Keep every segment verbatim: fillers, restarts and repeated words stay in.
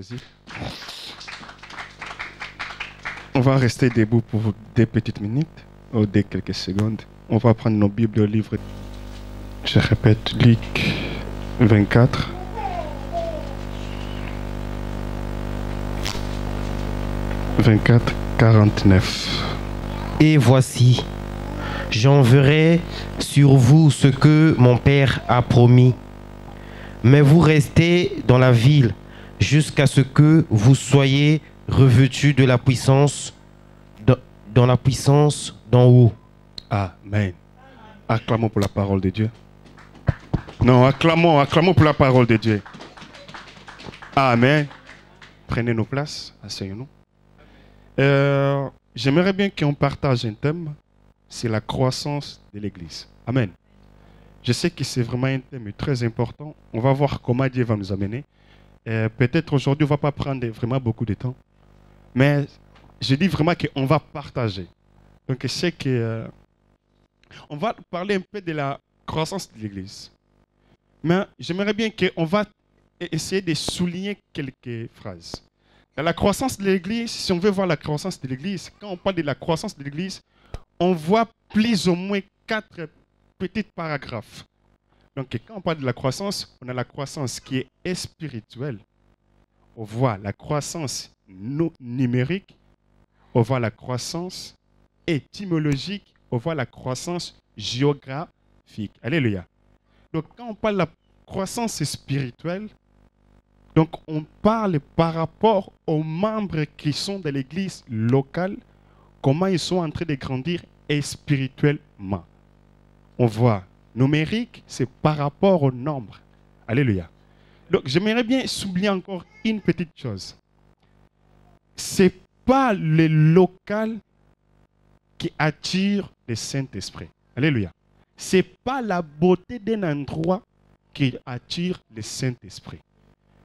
Jésus. On va rester debout pour des petites minutes, ou des quelques secondes. On va prendre nos Bibles au livre. Je répète, Luc vingt-quatre. vingt-quatre, quarante-neuf. Et voici, j'enverrai sur vous ce que mon Père a promis. Mais vous restez dans la ville jusqu'à ce que vous soyez revêtus de la puissance, de, dans la puissance d'en haut. Amen. Acclamons pour la parole de Dieu. Non, acclamons, acclamons pour la parole de Dieu. Amen. Prenez nos places, asseyez-nous. Euh, J'aimerais bien qu'on partage un thème, c'est la croissance de l'Église. Amen. Je sais que c'est vraiment un thème très important. On va voir comment Dieu va nous amener. Euh, Peut-être aujourd'hui, on ne va pas prendre vraiment beaucoup de temps. Mais je dis vraiment qu'on va partager. Donc, je sais que... Euh, on va parler un peu de la croissance de l'Église. Mais j'aimerais bien qu'on va essayer de souligner quelques phrases. Dans la croissance de l'Église, si on veut voir la croissance de l'Église, quand on parle de la croissance de l'Église, on voit plus ou moins quatre petits paragraphes. Donc quand on parle de la croissance, on a la croissance qui est spirituelle. On voit la croissance numérique. On voit la croissance étymologique. On voit la croissance géographique. Alléluia. Donc, quand on parle de la croissance spirituelle, donc on parle par rapport aux membres qui sont de l'église locale, comment ils sont en train de grandir spirituellement. On voit numérique, c'est par rapport au nombre. Alléluia. Donc, j'aimerais bien souligner encore une petite chose. Ce n'est pas le local qui attire le Saint-Esprit. Alléluia. Ce n'est pas la beauté d'un endroit qui attire le Saint-Esprit.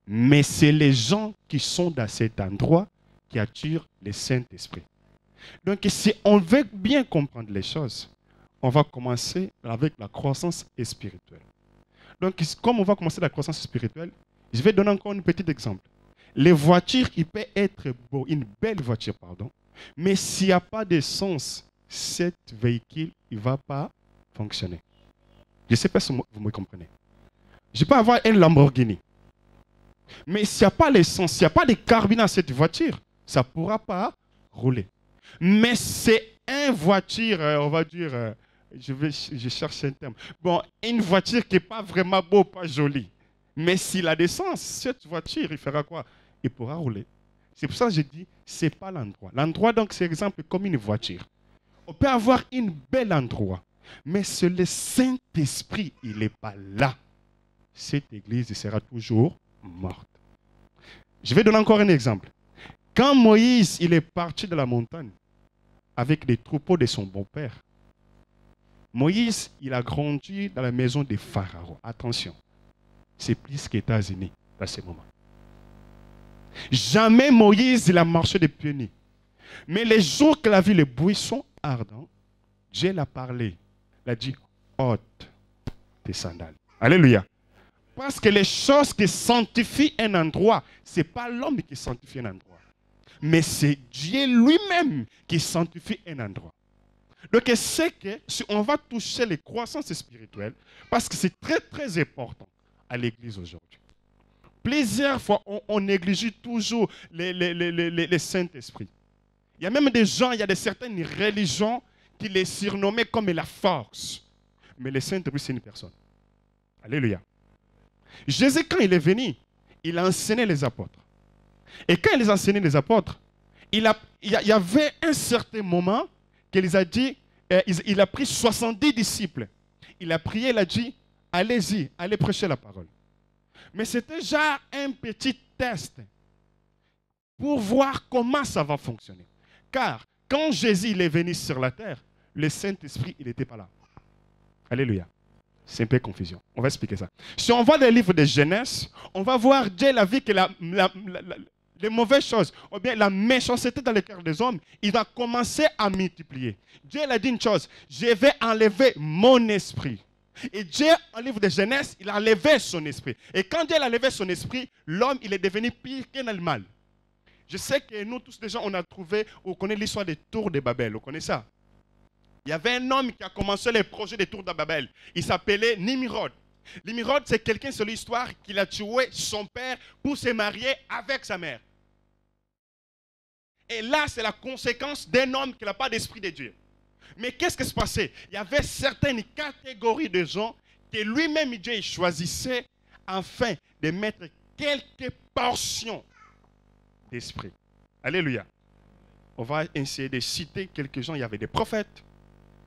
Mais c'est les gens qui sont dans cet endroit qui attirent le Saint-Esprit. Donc si on veut bien comprendre les choses, on va commencer avec la croissance spirituelle. Donc comme on va commencer la croissance spirituelle, je vais donner encore un petit exemple. Les voitures, il peut être beau, une belle voiture, pardon, mais s'il n'y a pas d'essence, cet véhicule, il ne va pas fonctionner. Je ne sais pas si vous me comprenez. Je peux avoir un Lamborghini. Mais s'il n'y a pas d'essence, s'il n'y a pas de carburant à cette voiture, ça ne pourra pas rouler. Mais c'est une voiture, on va dire, je, vais, je cherche un terme. Bon, une voiture qui n'est pas vraiment beau, pas jolie. Mais s'il a d'essence, cette voiture, il fera quoi? Il pourra rouler. C'est pour ça que je dis, ce n'est pas l'endroit. L'endroit, donc, c'est exemple comme une voiture. On peut avoir un bel endroit, mais si le Saint-Esprit, il n'est pas là, cette église sera toujours morte. Je vais donner encore un exemple. Quand Moïse, il est parti de la montagne avec les troupeaux de son beau-père, Moïse, il a grandi dans la maison de Pharaon. Attention, c'est plus qu'États-Unis à ce moment. Jamais Moïse, il a marché des pieds nus. Mais les jours qu'il a vu les buissons ardents, Dieu l'a parlé. Il a dit, ôte tes sandales. Alléluia. Parce que les choses qui sanctifient un endroit, ce n'est pas l'homme qui sanctifie un endroit. Mais c'est Dieu lui-même qui sanctifie un endroit. Donc c'est que si on va toucher les croissances spirituelles, parce que c'est très très important à l'église aujourd'hui. Plusieurs fois, on, on néglige toujours les, les, les, les, les Saint-Esprit. Il y a même des gens, il y a de certaines religions qui les surnommaient comme la force. Mais le Saint-Esprit, c'est une personne. Alléluia. Jésus, quand il est venu, il a enseigné les apôtres. Et quand il les a enseigné les apôtres, il, a, il y avait un certain moment qu'il a dit, euh, il, il a pris soixante-dix disciples. Il a prié, il a dit, allez-y, allez prêcher la parole. Mais c'était déjà un petit test pour voir comment ça va fonctionner. Car quand Jésus il est venu sur la terre, le Saint-Esprit il n'était pas là. Alléluia. C'est un peu confusion. On va expliquer ça. Si on voit le livre de Genèse, on va voir Dieu la vie que la, la, la, la, les mauvaises choses, ou bien la méchanceté dans le cœur des hommes, il a commencé à multiplier. Dieu a dit une chose, je vais enlever mon esprit Et Dieu, en livre de Genèse, il a levé son esprit. Et quand Dieu a levé son esprit, l'homme, il est devenu pire qu'un animal. Je sais que nous tous, déjà, on a trouvé, on connaît l'histoire des tours de Babel. Vous connaissez ça? Il y avait un homme qui a commencé le projet des tours de Babel. Il s'appelait Nimrod. Nimrod, c'est quelqu'un sur l'histoire qui a tué son père pour se marier avec sa mère. Et là, c'est la conséquence d'un homme qui n'a pas d'esprit de Dieu. Mais qu'est-ce qui se passait? Il y avait certaines catégories de gens que lui-même Dieu choisissait afin de mettre quelques portions d'esprit. Alléluia. On va essayer de citer quelques gens. Il y avait des prophètes.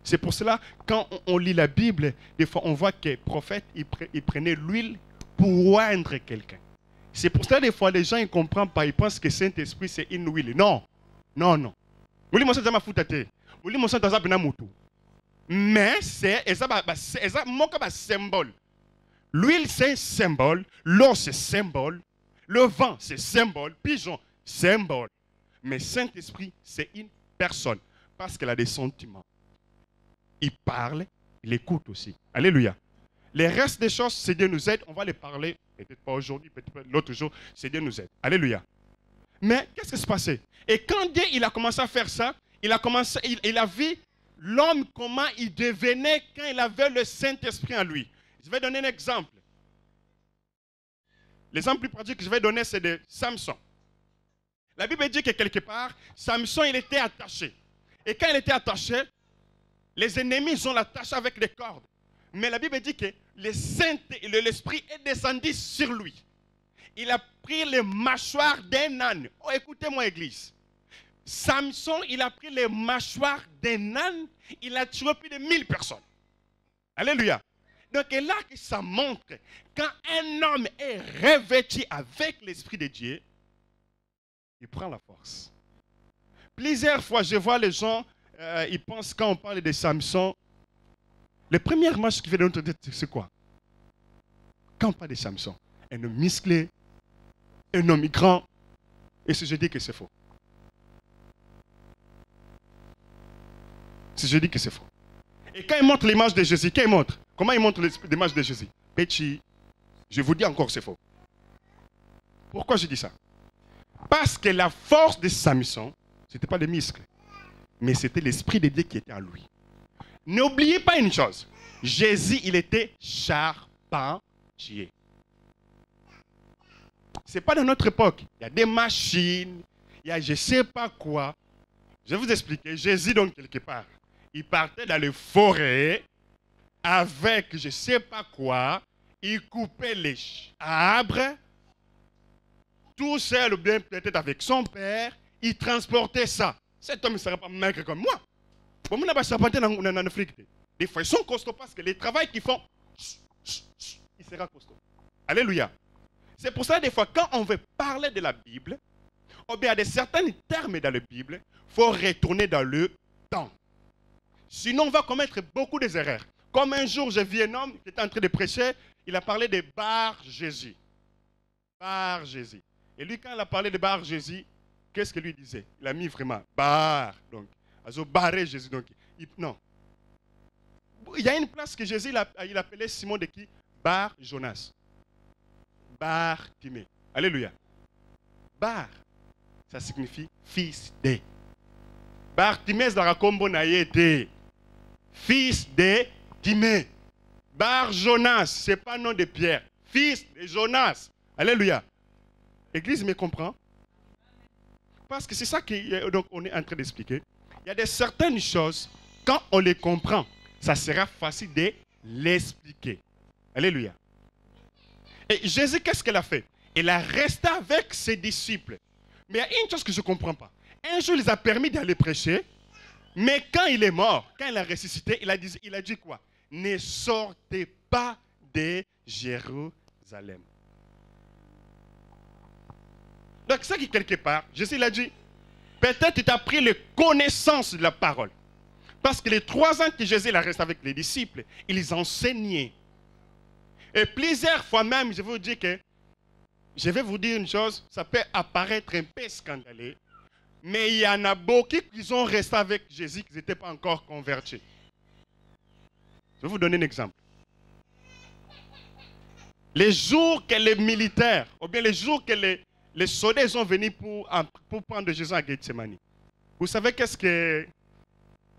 C'est pour cela, quand on lit la Bible, des fois on voit que les prophètes, ils prenaient l'huile pour oindre quelqu'un. C'est pour cela, des fois, les gens ne comprennent pas. Ils pensent que Saint-Esprit, c'est une huile. Non, non, non. Mais c'est un symbole. L'huile, c'est un symbole. L'eau, c'est un symbole. Le vent, c'est un symbole. Pigeon, c'est un symbole. Mais Saint-Esprit, c'est une personne. Parce qu'elle a des sentiments. Il parle, il écoute aussi. Alléluia. Les restes des choses, c'est Dieu nous aide. On va les parler, peut-être pas aujourd'hui, peut-être l'autre jour. C'est Dieu nous aide. Alléluia. Mais qu'est-ce qui se passait? Et quand Dieu il a commencé à faire ça, il a, commencé, il, il a vu l'homme comment il devenait quand il avait le Saint-Esprit en lui. Je vais donner un exemple. L'exemple plus pratique que je vais donner, c'est de Samson. La Bible dit que quelque part, Samson, il était attaché. Et quand il était attaché, les ennemis ont l'attaché avec des cordes. Mais la Bible dit que le Saint-Esprit l'esprit est descendu sur lui. Il a pris les mâchoires d'un âne. Oh, écoutez-moi, Église. Samson, il a pris les mâchoires d'un âne. Il a tué plus de mille personnes. Alléluia. Donc, et là que ça montre, quand un homme est revêtu avec l'Esprit de Dieu, il prend la force. Plusieurs fois, je vois les gens, euh, ils pensent quand on parle de Samson, les premières marches qui viennent de notre tête, c'est quoi? Quand on parle de Samson, un homme musclé, un homme grand, et si je dis que c'est faux. Si je dis que c'est faux. Et quand il montre l'image de Jésus, quand il montre, comment il montre l'image de Jésus? Petit, je vous dis encore c'est faux. Pourquoi je dis ça? Parce que la force de Samson, ce n'était pas les muscles, mais c'était l'Esprit de Dieu qui était en lui. N'oubliez pas une chose. Jésus, il était charpentier. Ce n'est pas dans notre époque. Il y a des machines, il y a je ne sais pas quoi. Je vais vous expliquer. Jésus, donc, quelque part, il partait dans les forêts avec je ne sais pas quoi. Il coupait les arbres. Tout seul, ou bien peut-être avec son père, il transportait ça. Cet homme ne serait pas maigre comme moi. Des fois, ils sont costauds parce que les travail qu'ils font, il sera costaud. Alléluia. C'est pour ça, des fois, quand on veut parler de la Bible, ou bien à des certains termes dans la Bible, il faut retourner dans le temps. Sinon, on va commettre beaucoup d'erreurs. Comme un jour, j'ai vu un homme qui était en train de prêcher, il a parlé de Bar Jésus. Bar Jésus. Et lui, quand il a parlé de Bar Jésus, qu'est-ce que lui disait? Il a mis vraiment Bar. Donc, ils ont barré Jésus. Donc, il, non. Il y a une place que Jésus il, il appelait Simon de qui? Bar Jonas. Bar Timé. Alléluia. Bar, ça signifie fils de. Bar Timé, dans la combo naïeté. Fils de Timé. Bar Jonas, ce n'est pas le nom de Pierre. Fils de Jonas. Alléluia. Église me comprend? Parce que c'est ça qu'on est en train d'expliquer. Il y a des certaines choses, quand on les comprend, ça sera facile de l'expliquer. Alléluia. Et Jésus, qu'est-ce qu'elle a fait? Elle a resté avec ses disciples. Mais il y a une chose que je ne comprends pas. Un jour, il les a permis d'aller prêcher, mais quand il est mort, quand il a ressuscité, il a dit, il a dit quoi? Ne sortez pas de Jérusalem. Donc, ça qui, quelque part, Jésus, il a dit, peut-être tu as pris les connaissances de la parole. Parce que les trois ans que Jésus il reste avec les disciples, il les enseignait. Et plusieurs fois même, je vous dis que, je vais vous dire une chose, ça peut apparaître un peu scandaleux, mais il y en a beaucoup qui ont resté avec Jésus, qui n'étaient pas encore convertis. Je vais vous donner un exemple. Les jours que les militaires, ou bien les jours que les, les soldats sont venus pour, pour prendre Jésus à Gethsemane, vous savez qu'est-ce que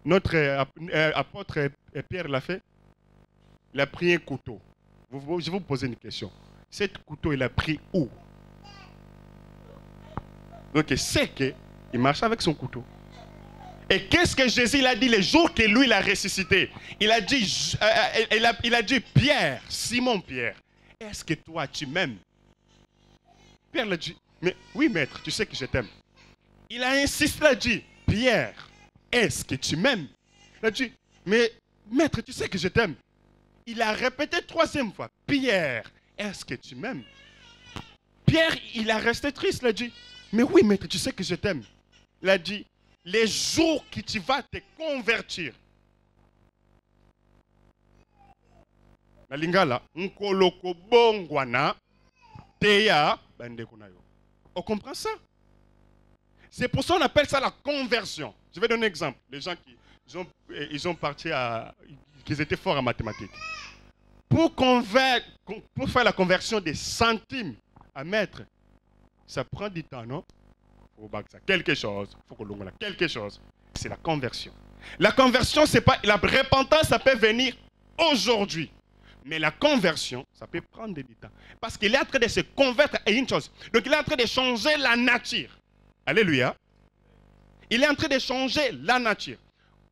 notre euh, apôtre Pierre l'a fait? Il a pris un couteau. Vous, je vais vous poser une question. Cet couteau, il a pris où? Donc il sait qu'il marche avec son couteau. Et qu'est-ce que Jésus il a dit les jours que lui il a ressuscité? Il a dit, euh, il a, il a dit Pierre, Simon Pierre, est-ce que toi tu m'aimes? Pierre l'a dit, mais oui maître, tu sais que je t'aime. Il a insisté, il a dit, Pierre, est-ce que tu m'aimes? Il a dit, mais maître, tu sais que je t'aime. Il a répété troisième fois, Pierre, est-ce que tu m'aimes? Pierre, il a resté triste, il a dit, mais oui maître, tu sais que je t'aime. Il a dit, les jours que tu vas te convertir. Na lingala, nkoloko bongwana teya bandekonayo. On comprend ça? C'est pour ça qu'on appelle ça la conversion. Je vais donner un exemple. Les gens qui ils ont, ils ont parti à, qui étaient forts en mathématiques. Pour conver, pour faire la conversion des centimes à mètre, ça prend du temps, non? Quelque chose, faut que l'on a quelque chose. C'est la conversion. La conversion, c'est pas la repentance, ça peut venir aujourd'hui, mais la conversion, ça peut prendre du temps parce qu'il est en train de se convertir à une chose. Donc il est en train de changer la nature. Alléluia. Il est en train de changer la nature.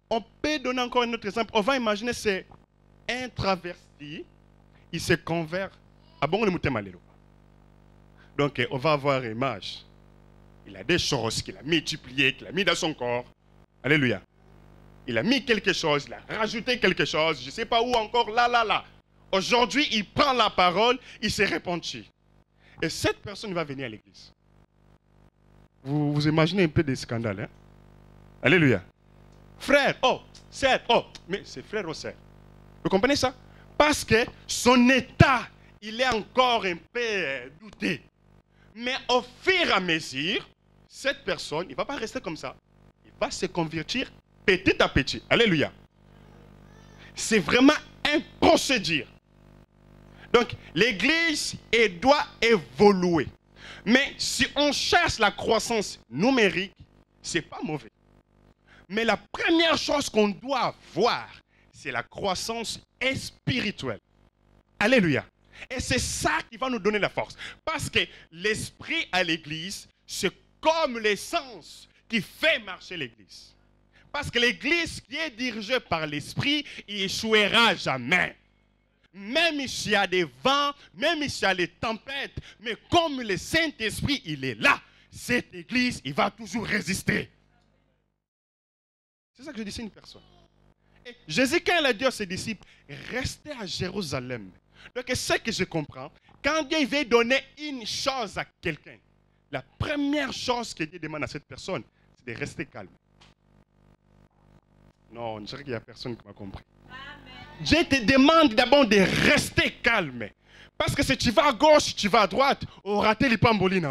On peut donner encore un autre exemple. On va imaginer c'est un travesti, il se convertit. Ah bon, donc on va avoir une image. Il a des choses qu'il a multipliées, qu'il a mis dans son corps. Alléluia. Il a mis quelque chose, il a rajouté quelque chose, je ne sais pas où encore, là, là, là. Aujourd'hui, il prend la parole, il s'est repentit. Et cette personne va venir à l'église. Vous, vous imaginez un peu des scandales, hein? Alléluia. Frère, oh, sœur, oh, mais c'est frère ou sœur. Vous comprenez ça? Parce que son état, il est encore un peu douté. Mais au fur et à mesure, cette personne, il ne va pas rester comme ça. Il va se convertir petit à petit. Alléluia. C'est vraiment un procédure. Donc, l'Église, elle doit évoluer. Mais si on cherche la croissance numérique, ce n'est pas mauvais. Mais la première chose qu'on doit voir, c'est la croissance spirituelle. Alléluia. Et c'est ça qui va nous donner la force. Parce que l'esprit à l'église, c'est comme l'essence qui fait marcher l'église. Parce que l'église qui est dirigée par l'esprit, il échouera jamais. Même s'il y a des vents, même s'il y a des tempêtes, mais comme le Saint-Esprit, il est là, cette église, il va toujours résister. C'est ça que je dis à une personne. Et Jésus, quand il a dit à ses disciples, restez à Jérusalem. Donc, ce que je comprends, quand Dieu veut donner une chose à quelqu'un, la première chose que Dieu demande à cette personne, c'est de rester calme. Non, je dirais qu'il n'y a personne qui m'a compris. Amen. Dieu te demande d'abord de rester calme. Parce que si tu vas à gauche, tu vas à droite, on rate les pambolines.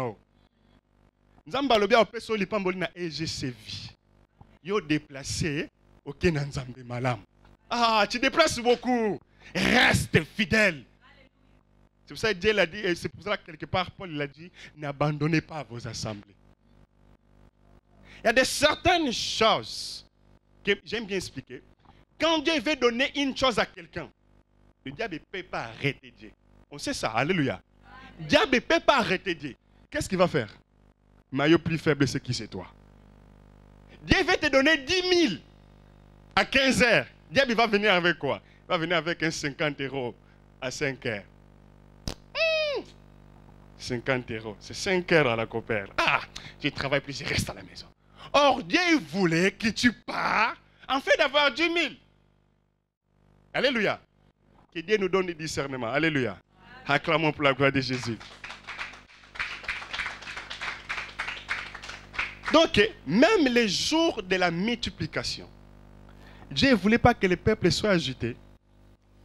Nous avons fait les pambolines et j'ai sévi. Yo déplacé, ok, Nanzambe Malam. Ah, tu déplaces beaucoup. Reste fidèle. C'est pour ça que Dieu l'a dit, et c'est pour ça que quelque part Paul l'a dit, n'abandonnez pas vos assemblées. Il y a de certaines choses que j'aime bien expliquer. Quand Dieu veut donner une chose à quelqu'un, le diable ne peut pas arrêter Dieu. On sait ça, alléluia. Le diable ne peut pas arrêter Dieu. Qu'est-ce qu'il va faire? Maillot plus faible, c'est qui? C'est toi. Dieu veut te donner dix mille à quinze heures. Le diable va venir avec quoi? Va venir avec un cinquante euros à cinq heures. Mmh! cinquante euros, c'est cinq heures à la coopère. Ah, je travaille plus, je reste à la maison. Or, Dieu voulait que tu pars en fait d'avoir dix mille. Alléluia. Que Dieu nous donne du discernement. Alléluia. Acclamons pour la gloire de Jésus. Donc, même les jours de la multiplication, Dieu ne voulait pas que le peuple soit agité.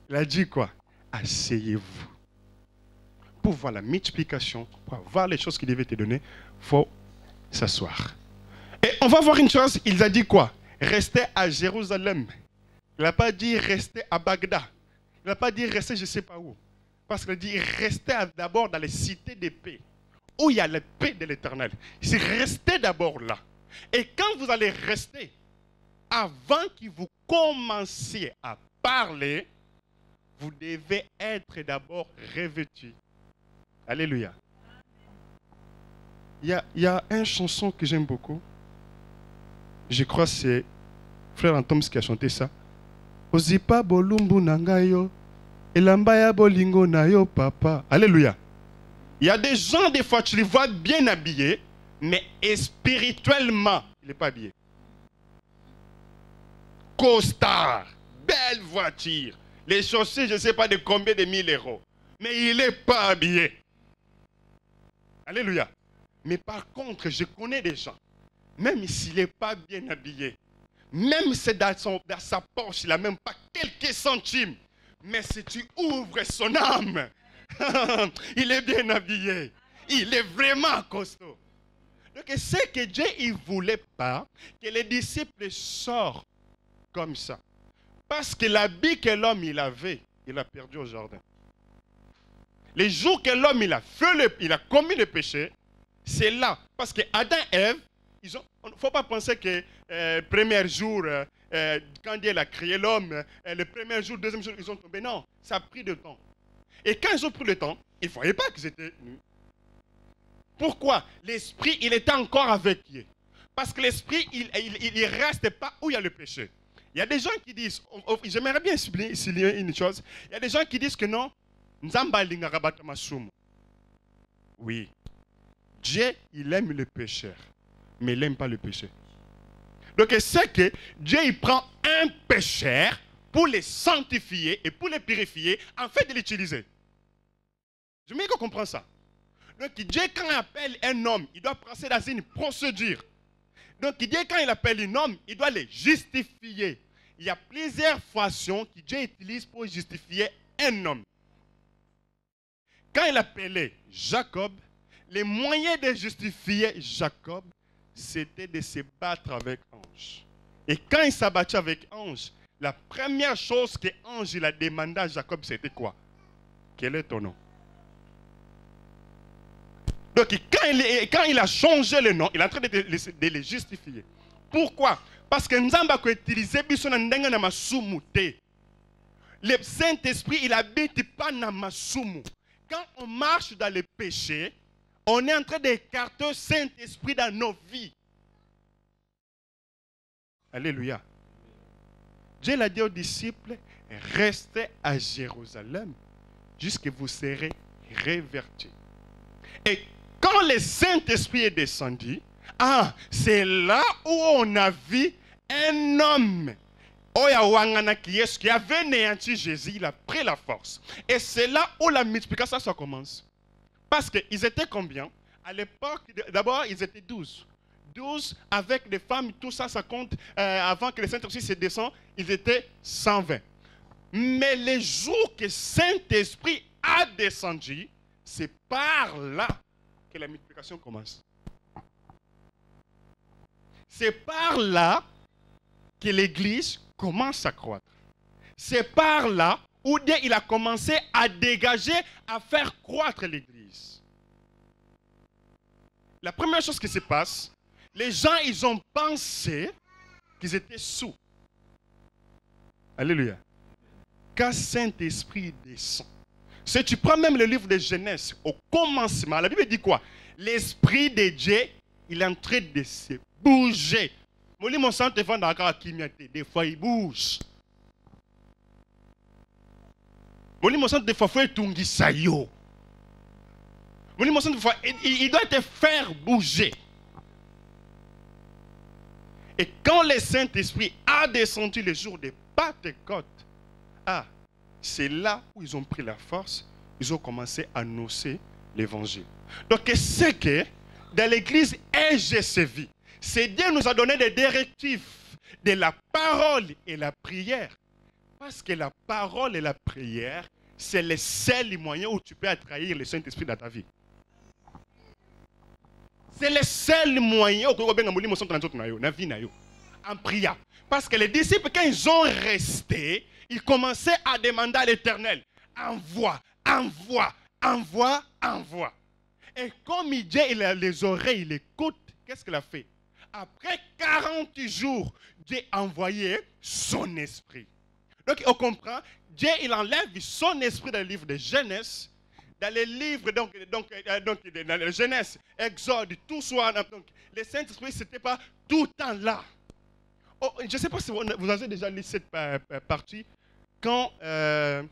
Il a dit quoi? Asseyez-vous. Pour voir la multiplication, pour voir les choses qu'il devait te donner, il faut s'asseoir. Et on va voir une chose, il a dit quoi? Restez à Jérusalem. Il n'a pas dit rester à Bagdad. Il n'a pas dit rester je ne sais pas où. Parce qu'il dit, restez d'abord dans les cités de paix, où il y a la paix de l'Éternel. C'est restez d'abord là. Et quand vous allez rester, avant que vous commenciez à parler, vous devez être d'abord revêtu. Alléluia. Il y a, il y a une chanson que j'aime beaucoup. Je crois que c'est Frère Antoms qui a chanté ça. Ozipa bolumbu nangayo, elambaya bolingo nayo papa. Alléluia. Il y a des gens, des fois, tu les vois bien habillés, mais spirituellement, il n'est pas habillé. Costard, belle voiture, les chaussures, je ne sais pas de combien de mille euros, mais il n'est pas habillé. Alléluia. Mais par contre, je connais des gens, même s'il n'est pas bien habillé, même si dans, son, dans sa poche, il n'a même pas quelques centimes, mais si tu ouvres son âme, il est bien habillé, il est vraiment costaud. Donc c'est que Dieu ne voulait pas que les disciples sortent comme ça. Parce que l'habit que l'homme il avait, il a perdu au jardin. Les jours que l'homme il a fait le, il a commis le péché, c'est là. Parce que Adam et Ève, il ne faut pas penser que euh, premier jour, euh, quand Dieu a créé l'homme, euh, le premier jour, deuxième jour, ils ont tombé. Non, ça a pris du temps. Et quand ils ont pris le temps, ils ne voyaient pas qu'ils étaient nus. Pourquoi? L'esprit, il était encore avec eux. Parce que l'esprit, il ne reste pas où il y a le péché. Il y a des gens qui disent, j'aimerais bien souligner une chose, il y a des gens qui disent que non, oui, Dieu, il aime le pécheur, mais il n'aime pas le péché. Donc c'est que Dieu, il prend un pécheur pour les sanctifier et pour les purifier, en fait de l'utiliser. Je veux qu'on comprenne ça. Donc Dieu, quand il appelle un homme, il doit passer dans une procédure. Donc Dieu, quand il appelle un homme, il doit le justifier. Il y a plusieurs façons que Dieu utilise pour justifier un homme. Quand il appelait Jacob, les moyens de justifier Jacob, c'était de se battre avec Ange. Et quand il s'abattait avec Ange, la première chose que Ange il a demandé à Jacob, c'était quoi? Quel est ton nom? Donc, quand il, quand il a changé le nom, il est en train de, de, de le justifier. Pourquoi? Parce que nous avons utilisé le Saint-Esprit, il n'habite pas dans ma soumou. Quand on marche dans le péché, on est en train d'écarter le Saint-Esprit dans nos vies. Alléluia. Dieu l'a dit aux disciples, restez à Jérusalem jusqu'à ce que vous serez révertis. Et quand le Saint-Esprit est descendu, ah, c'est là où on a vu un homme qui avait néanti Jésus, il a pris la force. Et c'est là où la multiplication ça commence. Parce qu'ils étaient combien? À l'époque, d'abord, ils étaient douze. douze avec des femmes, tout ça, ça compte. Euh, avant que le Saint-Esprit se descende, ils étaient cent vingt. Mais les jours que le Saint-Esprit a descendu, c'est par là que la multiplication commence. C'est par là que l'Église commence à croître. C'est par là où Dieu il a commencé à dégager, à faire croître l'Église. La première chose qui se passe, les gens ils ont pensé qu'ils étaient sous. Alléluia. Quand Saint-Esprit descend. Si tu prends même le livre de Genèse, au commencement, la Bible dit quoi? L'Esprit de Dieu, il est en train de se bouger. Mon sang te vend encore à Kimiaté. Des fois, il bouge. Mon sang des fois, il faut étungi sayo. Mon sang des fois, il doit te faire bouger. Et quand le Saint-Esprit a descendu le jour de Pentecôte, ah, c'est là où ils ont pris la force, ils ont commencé à annoncer l'évangile. Donc c'est que dans l'église E G C V, c'est Dieu nous a donné des directives de la parole et la prière. Parce que la parole et la prière, c'est les seuls moyens où tu peux attrahir le Saint-Esprit dans ta vie. C'est les seuls moyens où tu peux attrahir le Saint-Esprit en prière. Parce que les disciples, quand ils ont resté, ils commençaient à demander à l'Éternel, envoie, envoie, envoie, envoie. Et comme Dieu il a les oreilles, il écoute, qu'est-ce qu'il a fait? Après quarante jours, Dieu a envoyé son esprit. Donc on comprend, Dieu il enlève son esprit dans le livre de Genèse, dans les livres donc, donc, donc, dans la Genèse, Exode, tout soit. Donc, le Saint-Esprit, ce n'était pas tout le temps là. Oh, je ne sais pas si vous avez déjà lu cette partie. Quand euh,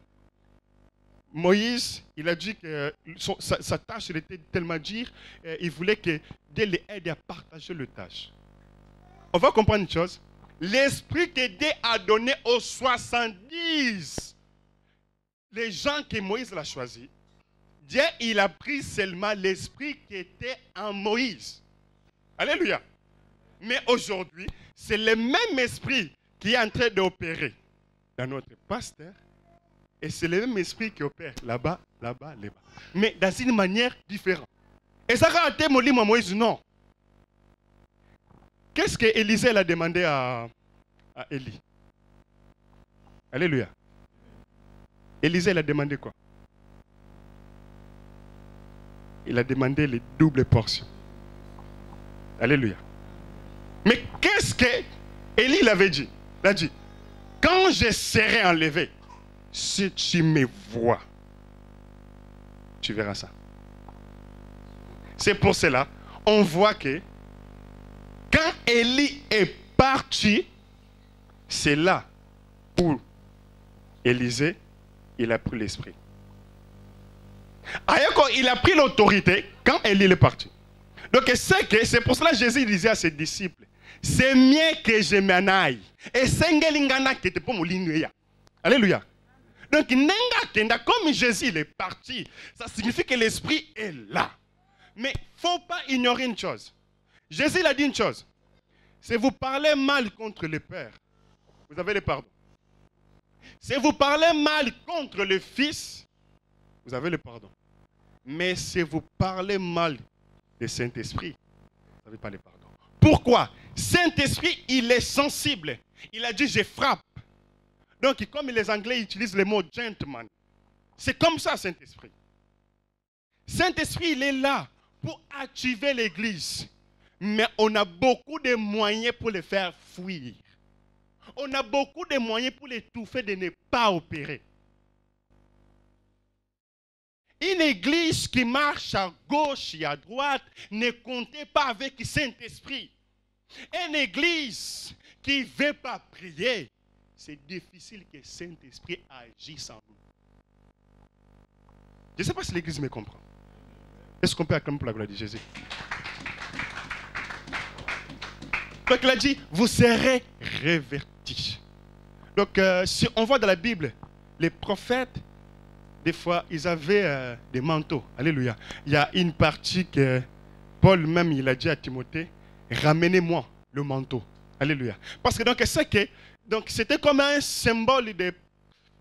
Moïse, il a dit que son, sa, sa tâche, elle était tellement dure, euh, il voulait que Dieu l'aide à partager la tâche. On va comprendre une chose. L'esprit que Dieu a donné aux soixante-dix, les gens que Moïse l'a choisi, Dieu, il a pris seulement l'esprit qui était en Moïse. Alléluia. Mais aujourd'hui, c'est le même esprit qui est en train d'opérer dans notre pasteur. Et c'est le même esprit qui opère là-bas, là-bas, là-bas. Mais dans une manière différente. Et ça a été mon livre à Moïse, non. Qu'est-ce que Élisée a demandé à, à Élie? Alléluia. Élisée a demandé quoi? Il a demandé les doubles portions. Alléluia. Mais qu'est-ce que Élie l'avait dit? Il a dit, quand je serai enlevé, si tu me vois, tu verras ça. C'est pour cela, on voit que quand Élie est parti, c'est là où Élisée, il a pris l'esprit. Il a pris l'autorité quand Élie est parti. Donc c'est pour cela que Jésus disait à ses disciples, c'est mieux que je m'en aille. Et c'est un qui était pour mon ligne. Alléluia. Donc, comme Jésus est parti, ça signifie que l'esprit est là. Mais il ne faut pas ignorer une chose. Jésus a dit une chose. Si vous parlez mal contre le Père, vous avez le pardon. Si vous parlez mal contre le Fils, vous avez le pardon. Mais si vous parlez mal du Saint-Esprit, vous n'avez pas le pardon. Pourquoi? Saint-Esprit, il est sensible. Il a dit, je frappe. Donc, comme les Anglais utilisent le mot gentleman, c'est comme ça, Saint-Esprit. Saint-Esprit, il est là pour activer l'Église. Mais on a beaucoup de moyens pour les faire fuir. On a beaucoup de moyens pour l'étouffer de ne pas opérer. Une église qui marche à gauche et à droite ne comptez pas avec le Saint-Esprit. Une église qui ne veut pas prier, c'est difficile que le Saint-Esprit agisse en nous. Je ne sais pas si l'église me comprend. Est-ce qu'on peut acclamer pour la gloire de Jésus? Donc il a dit, vous serez révertis. Donc euh, si on voit dans la Bible, les prophètes, des fois, ils avaient euh, des manteaux. Alléluia. Il y a une partie que Paul même, il a dit à Timothée, ramenez-moi le manteau. Alléluia. Parce que donc c'est que donc c'était comme un symbole de,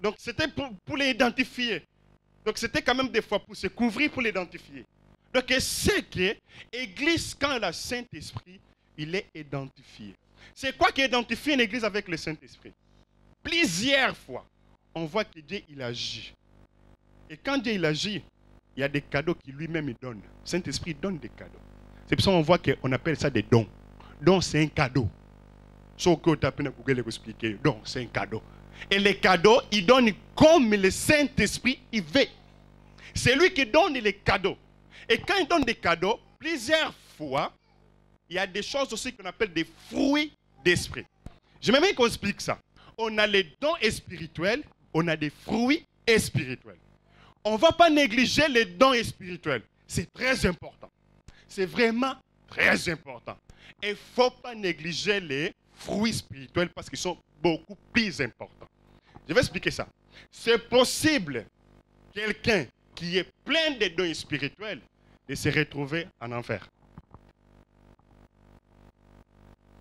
donc c'était pour, pour l'identifier. Donc c'était quand même des fois pour se couvrir, pour l'identifier. Donc c'est que l'église, quand le Saint-Esprit, il est identifié. C'est quoi qui identifie une église avec le Saint-Esprit? Plusieurs fois, on voit que Dieu, il agit. Et quand Dieu il agit, il y a des cadeaux qu'il lui-même donne. Le Saint-Esprit donne des cadeaux. C'est pour ça qu'on voit qu'on appelle ça des dons. Don, c'est un cadeau. Sauf que tu as appris à Google et vous expliquer. Don, c'est un cadeau. Et les cadeaux, il donne comme le Saint-Esprit il veut. C'est lui qui donne les cadeaux. Et quand il donne des cadeaux, plusieurs fois, il y a des choses aussi qu'on appelle des fruits d'esprit. J'aimerais bien qu'on explique ça. On a les dons spirituels, on a des fruits spirituels. On ne va pas négliger les dons spirituels. C'est très important. C'est vraiment très important. Et il ne faut pas négliger les fruits spirituels parce qu'ils sont beaucoup plus importants. Je vais expliquer ça. C'est possible, quelqu'un qui est plein de dons spirituels, de se retrouver en enfer.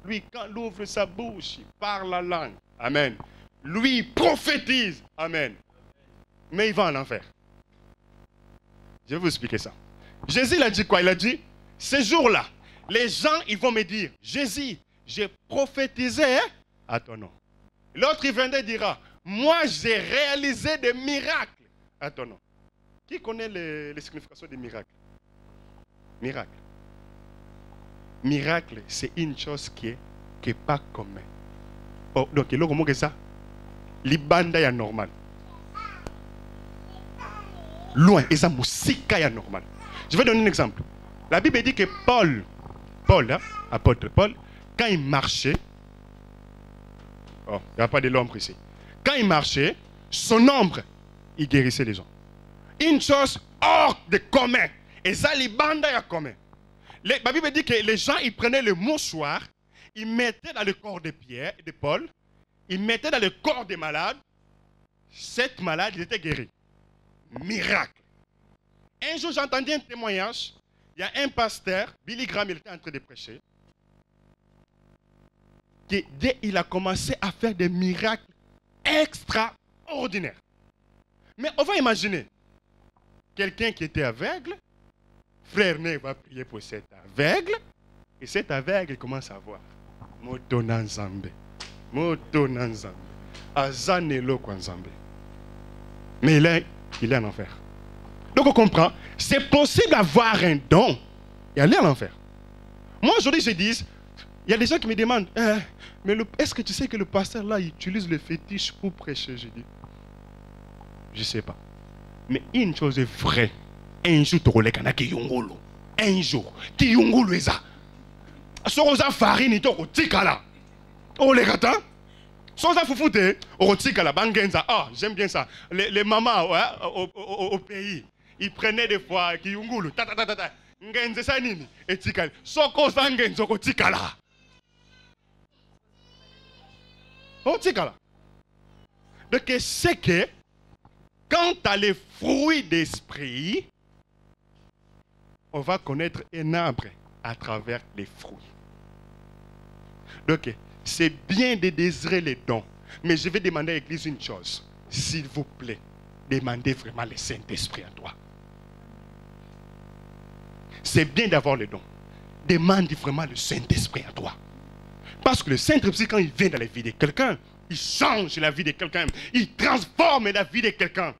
Lui, quand il ouvre sa bouche, il parle la langue. Amen. Lui, il prophétise. Amen. Mais il va en enfer. Je vais vous expliquer ça. Jésus, il a dit quoi? Il a dit, ce jour-là, les gens, ils vont me dire, Jésus, j'ai prophétisé à ton nom. L'autre, il viendra et dira, moi, j'ai réalisé des miracles à ton nom. Qui connaît les, les significations des miracles? Miracle. Miracle, c'est une chose qui est, qui est pas commune. Oh, donc, il y a comment que ça? L'ibanda est normal. Loin, et ça, moussika est normal. Je vais donner un exemple. La Bible dit que Paul, Paul, hein, apôtre Paul, quand il marchait, oh, il n'y a pas de l'ombre ici. Quand il marchait, son ombre, il guérissait les gens. Une chose hors de commun. Et ça, les bandes, il y a commun. La Bible dit que les gens, ils prenaient le mouchoir, ils mettaient dans le corps de Pierre et de Paul, ils mettaient dans le corps des malades. Sept malades, ils étaient guéris. Miracle. Un jour, j'entendais un témoignage. Il y a un pasteur, Billy Graham, il était en train de prêcher. Qui, dès il a commencé à faire des miracles extraordinaires. Mais on va imaginer quelqu'un qui était aveugle, frère Ney va prier pour cet aveugle, et cet aveugle il commence à voir. Moto nanzambe, moto nanzambe, azanelo kwanzambe. Mais il est, il est en enfer. Donc on comprend, c'est possible d'avoir un don et aller en enfer. Moi aujourd'hui je dis, il y a des gens qui me demandent, eh, mais est-ce que tu sais que le pasteur là il utilise le fétiche pour prêcher? Je dis, je sais pas. Mais une chose est vraie. Un jour, tu relèves qui yongolo. Un jour, qui yongolo est ça. Sorosa farine, il t'aura tikala. Oh les gars, hein? Sorosa foufoute, oh tikala, bangenza. Ah, j'aime bien ça. Les, les mamans ouais, au, au, au, au pays, ils prenaient des fois qui yongolo. Ta ta ta ta ta. Ngenze ça nini. Et tikala. Soko sangenzo ko tikala. Oh tikala. Donc c'est que quand tu as les fruits d'esprit, on va connaître un arbre à travers les fruits. Donc, c'est bien de désirer les dons. Mais je vais demander à l'Église une chose. S'il vous plaît, demandez vraiment le Saint-Esprit à toi. C'est bien d'avoir les dons. Demande vraiment le Saint-Esprit à toi. Parce que le Saint-Esprit, quand il vient dans la vie de quelqu'un, il change la vie de quelqu'un. Il transforme la vie de quelqu'un.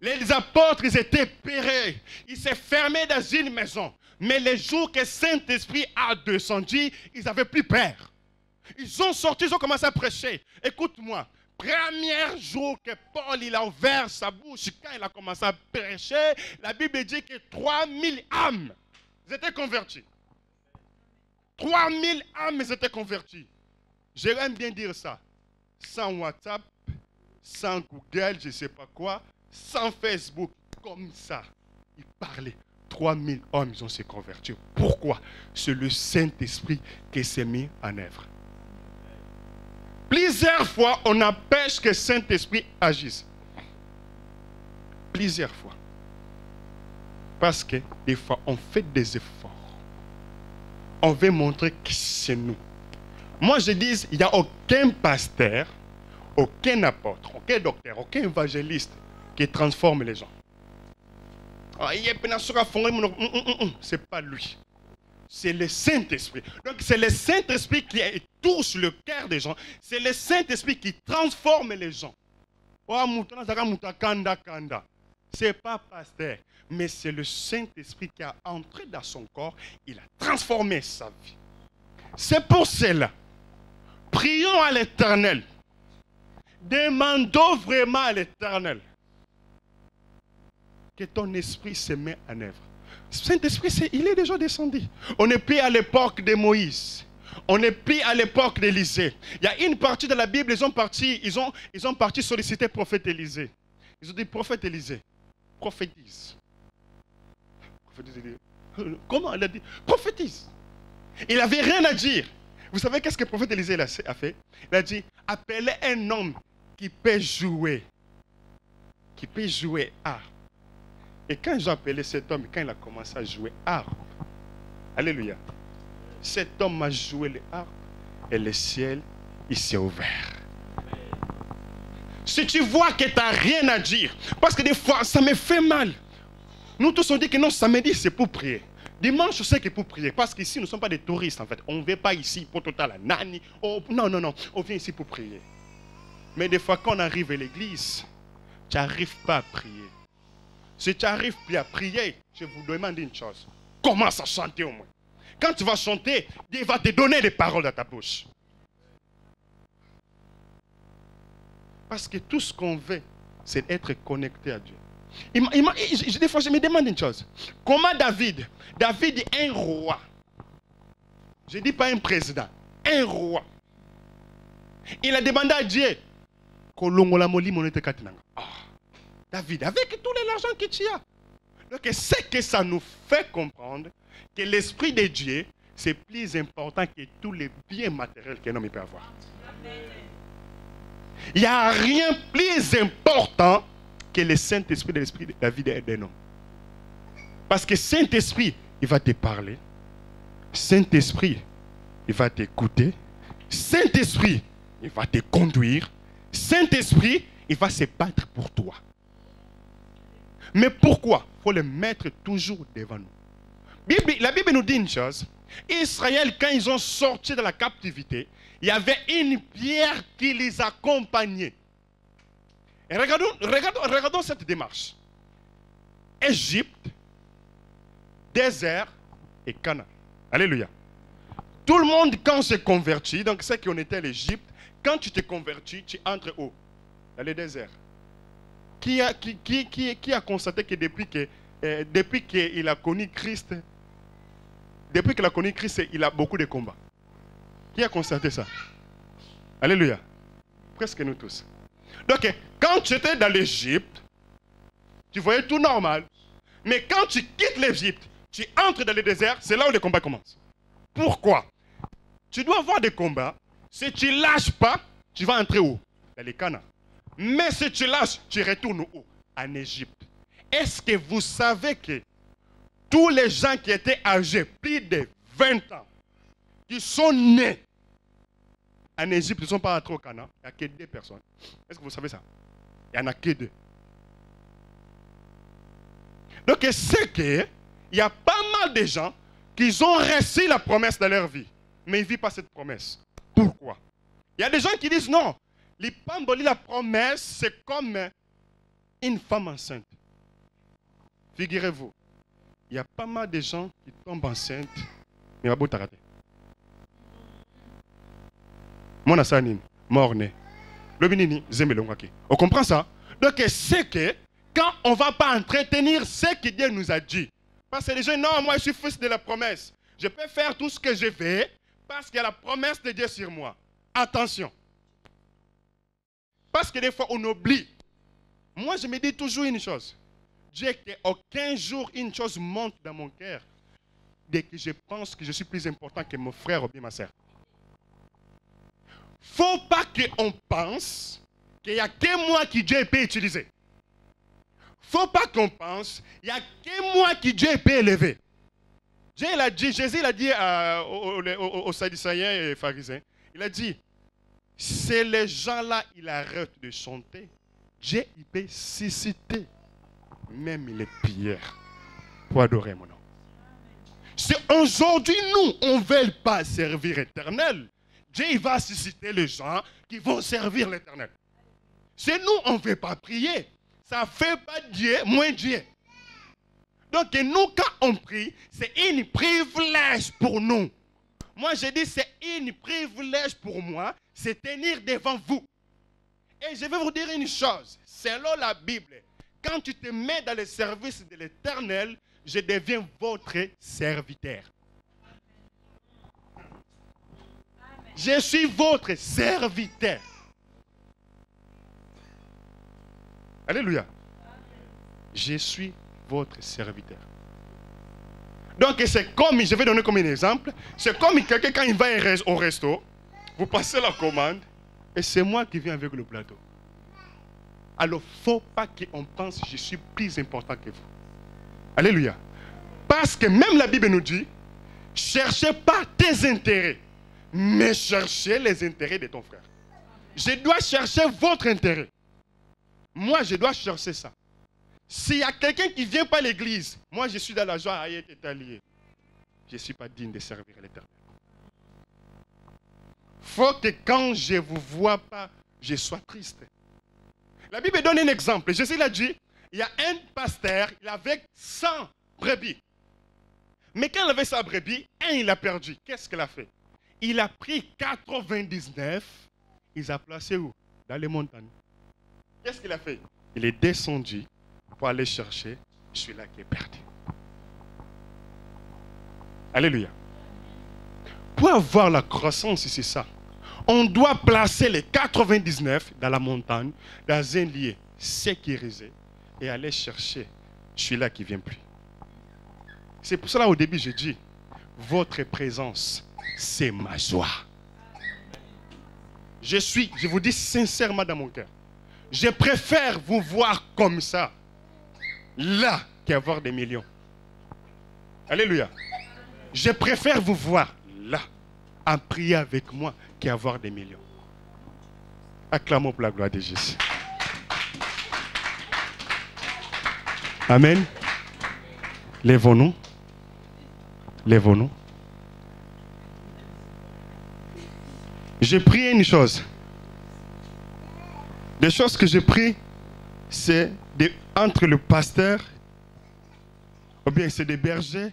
Les apôtres, ils étaient pérés. Ils se fermaient dans une maison. Mais les jours que Saint-Esprit a descendu, ils n'avaient plus peur. Ils ont sorti, ils ont commencé à prêcher. Écoute-moi, premier jour que Paul il a ouvert sa bouche, quand il a commencé à prêcher, la Bible dit que trois mille âmes étaient converties. trois mille âmes étaient converties. J'aime bien dire ça. Sans WhatsApp, sans Google, je ne sais pas quoi, sans Facebook, comme ça. Il parlait. trois mille hommes, ils ont se convertis. Pourquoi? C'est le Saint-Esprit qui s'est mis en œuvre. Plusieurs fois, on empêche que le Saint-Esprit agisse. Plusieurs fois. Parce que des fois, on fait des efforts. On veut montrer qui c'est nous. Moi, je dis, il n'y a aucun pasteur, aucun apôtre, aucun docteur, aucun évangéliste qui transforme les gens. C'est pas lui. C'est le Saint-Esprit. Donc, c'est le Saint-Esprit qui touche le cœur des gens. C'est le Saint-Esprit qui transforme les gens. Ce n'est pas pasteur, mais c'est le Saint-Esprit qui a entré dans son corps. Il a transformé sa vie. C'est pour cela. Prions à l'Éternel. Demandons vraiment à l'Éternel que ton esprit se met en œuvre. Saint-Esprit, il est déjà descendu. On n'est plus à l'époque de Moïse. On n'est plus à l'époque d'Élisée. Il y a une partie de la Bible, ils ont parti, ils ont, ils ont parti solliciter le prophète Élisée. Ils ont dit, prophète Élisée, prophétise. Comment elle a dit? Prophétise. Il n'avait rien à dire. Vous savez qu'est-ce que le prophète Élisée a fait? Il a dit, appelez un homme qui peut jouer. Qui peut jouer à. Et quand ils ont appelé cet homme, quand il a commencé à jouer harpe, alléluia, cet homme a joué les harpes et le ciel, il s'est ouvert. Si tu vois que tu n'as rien à dire, parce que des fois, ça me fait mal. Nous tous, on dit que non, samedi, c'est pour prier. Dimanche, je sais que pour prier, parce qu'ici, nous ne sommes pas des touristes, en fait. On ne vient pas ici pour tout à la nani. Oh, non, non, non, on vient ici pour prier. Mais des fois, quand on arrive à l'église, tu n'arrives pas à prier. Si tu arrives à prier, je vous demande une chose. Commence à chanter au moins. Quand tu vas chanter, Dieu va te donner des paroles dans ta bouche. Parce que tout ce qu'on veut, c'est être connecté à Dieu. Il, il, il, je, des fois, je me demande une chose. Comment David, David est un roi. Je ne dis pas un président, un roi. Il a demandé à Dieu. Ah, David, avec tout l'argent que tu as. Donc, c'est que ça nous fait comprendre que l'Esprit de Dieu, c'est plus important que tous les biens matériels qu'un homme peut avoir. Il n'y a rien de plus important que le Saint-Esprit de l'Esprit de la vie d'un homme. Parce que Saint-Esprit, il va te parler. Saint-Esprit, il va t'écouter. Saint-Esprit, il va te conduire. Saint-Esprit, il va se battre pour toi. Mais pourquoi? Il faut le mettre toujours devant nous. La Bible nous dit une chose. Israël, quand ils ont sorti de la captivité, il y avait une pierre qui les accompagnait. Et regardons, regardons, regardons cette démarche. Égypte, désert et Canaan. Alléluia. Tout le monde, quand on se convertit, donc c'est qu'on était à l'Égypte, quand tu te convertis, tu entres où? Dans le désert. Qui a, qui, qui, qui, qui a constaté que depuis que, euh, depuis qu'il a connu Christ, depuis qu'il a connu Christ, il a beaucoup de combats. Qui a constaté ça? Alléluia. Presque nous tous. Donc, quand tu étais dans l'Égypte, tu voyais tout normal. Mais quand tu quittes l'Égypte, tu entres dans le désert, c'est là où les combats commencent. Pourquoi? Tu dois avoir des combats. Si tu ne lâches pas, tu vas entrer où? Dans les Canaan. Mais si tu lâches, tu retournes où? En Égypte. Est-ce que vous savez que tous les gens qui étaient âgés plus de vingt ans, qui sont nés en Égypte, ils ne sont pas entrés au Canaan. Il n'y a que deux personnes. Est-ce que vous savez ça? Il n'y en a que deux. Donc, c'est que il y a pas mal de gens qui ont reçu la promesse dans leur vie, mais ils ne vivent pas cette promesse. Pourquoi? Il y a des gens qui disent non. L'hypamboli, la promesse, c'est comme une femme enceinte. Figurez-vous, il y a pas mal de gens qui tombent enceintes, mais ils t'arrêter. Mon assanin, mort-né. Le binini, zemelongaki. On comprend ça? Donc, c'est que quand on ne va pas entretenir ce que Dieu nous a dit, parce que les gens, non, moi je suis fils de la promesse. Je peux faire tout ce que je veux parce qu'il y a la promesse de Dieu sur moi. Attention. Parce que des fois, on oublie. Moi, je me dis toujours une chose. Dieu, qu'aucun jour, une chose monte dans mon cœur dès que je pense que je suis plus important que mon frère ou bien ma soeur. Il ne faut pas qu'on pense qu'il n'y a que moi qui Dieu peut utiliser. Faut pas qu'on pense, il n'y a que moi qui Dieu peut élever. Dieu, il a dit, Jésus l'a dit euh, aux, aux, aux sadducéens et aux pharisiens, il a dit, c'est les gens-là, il arrête de chanter, Dieu, il peut susciter même les pierres pour adorer mon nom. C'est aujourd'hui, nous, on ne veut pas servir l'Éternel. Dieu, il va susciter les gens qui vont servir l'Éternel. C'est nous, on ne veut pas prier. Ça ne fait pas Dieu, moins Dieu. Donc nous, quand on prie, c'est un privilège pour nous. Moi, je dis, c'est un privilège pour moi, c'est tenir devant vous. Et je vais vous dire une chose, selon la Bible, quand tu te mets dans le service de l'Éternel, je deviens votre serviteur. Amen. Je suis votre serviteur. Alléluia. Je suis votre serviteur. Donc, c'est comme, je vais donner comme un exemple, c'est comme quelqu'un quand il va au resto, vous passez la commande, et c'est moi qui viens avec le plateau. Alors, il ne faut pas qu'on pense que je suis plus important que vous. Alléluia. Parce que même la Bible nous dit, cherchez pas tes intérêts, mais cherchez les intérêts de ton frère. Je dois chercher votre intérêt. Moi, je dois chercher ça. S'il y a quelqu'un qui ne vient pas à l'église, moi, je suis dans la joie à être allié. Je ne suis pas digne de servir l'Éternel. Il faut que quand je ne vous vois pas, je sois triste. La Bible donne un exemple. Jésus l'a dit, il y a un pasteur, il avait cent brebis. Mais quand il avait cent brebis, un il a perdu. Qu'est-ce qu'il a fait? Il a pris quatre-vingt-dix-neuf, il les a placés où? Dans les montagnes. Qu'est-ce qu'il a fait? Il est descendu pour aller chercher celui-là qui est perdu. Alléluia. Pour avoir la croissance, c'est ça. On doit placer les quatre-vingt-dix-neuf dans la montagne, dans un lieu sécurisé, et aller chercher celui-là qui ne vient plus. C'est pour cela au début, je dis, votre présence, c'est ma joie. Je suis, je vous dis sincèrement dans mon cœur, je préfère vous voir comme ça, là, qu'avoir des millions. Alléluia. Je préfère vous voir là, à prier avec moi, qu'avoir des millions. Acclamons pour la gloire de Jésus. Amen. Lèvons-nous. Lèvons-nous. J'ai prié une chose. Des choses que je prie, c'est entre le pasteur, ou bien c'est des bergers,